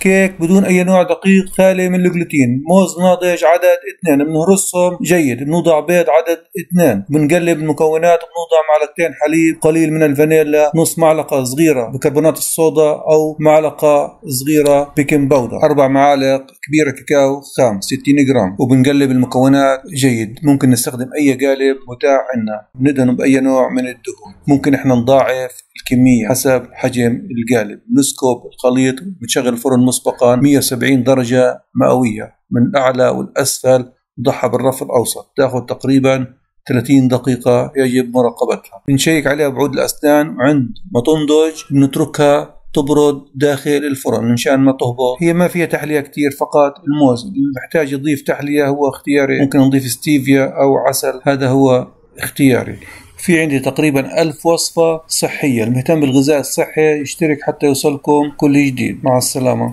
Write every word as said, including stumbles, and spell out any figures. كيك بدون اي نوع دقيق خالي من الجلوتين، موز ناضج عدد اثنين بنهرسهم جيد، بنوضع بيض عدد اثنين، بنقلب المكونات، بنوضع معلقتين حليب، قليل من الفانيلا، نص معلقه صغيره بكربونات الصودا او معلقه صغيره بيكنج باودر، اربع معالق كبيره كاكاو خام ستين جرام، وبنقلب المكونات جيد. ممكن نستخدم اي قالب متاح عندنا، بندهن باي نوع من الدهون، ممكن احنا نضاعف الكميه حسب حجم القالب. نسكب الخليط، بنشغل الفرن مسبقا مئة وسبعين درجة مئوية من الأعلى والأسفل، وضعها بالرف الأوسط، تأخذ تقريبا ثلاثين دقيقة، يجب مراقبتها. بنشيك عليها بعود الأسنان، عند ما تنضج بنتركها تبرد داخل الفرن من شان ما تهبط. هي ما فيها تحلية كتير، فقط الموز اللي محتاج يضيف تحلية هو اختياري، ممكن نضيف ستيفيا أو عسل، هذا هو اختياري. في عندي تقريبا ألف وصفة صحية، المهتم بالغذاء الصحي يشترك حتى يوصلكم كل جديد. مع السلامة.